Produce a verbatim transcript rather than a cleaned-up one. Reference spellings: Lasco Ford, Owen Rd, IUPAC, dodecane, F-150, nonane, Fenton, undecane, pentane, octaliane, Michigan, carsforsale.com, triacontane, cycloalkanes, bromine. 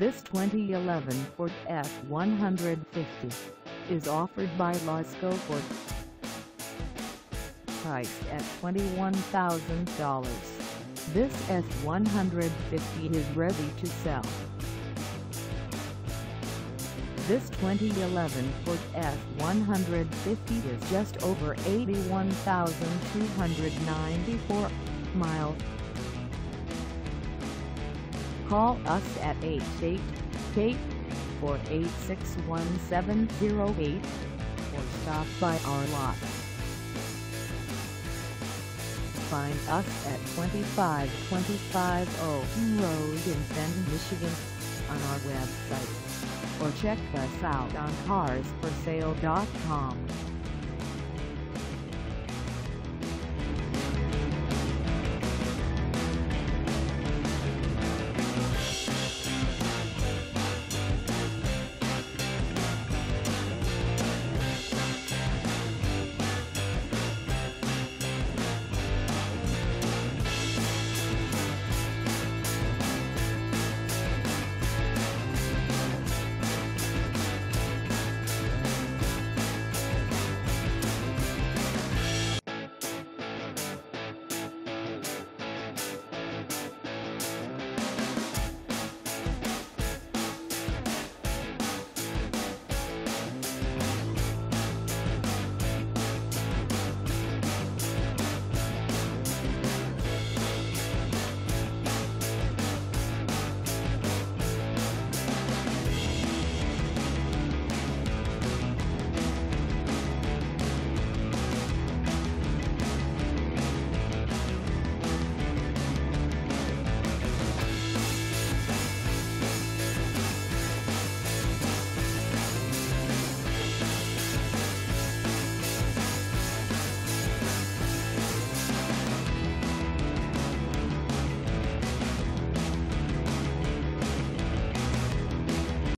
This twenty eleven Ford F one fifty is offered by Lasco Ford. Priced at twenty-one thousand dollars, this F one fifty is ready to sell. This twenty eleven Ford F one fifty is just over eighty-one thousand two hundred ninety-four miles. Call us at eight eight eight, four eight six, one seven zero eight or stop by our lot. Find us at twenty-five twenty-five Owen Road in Fenton, Michigan on our website, or check us out on cars for sale dot com.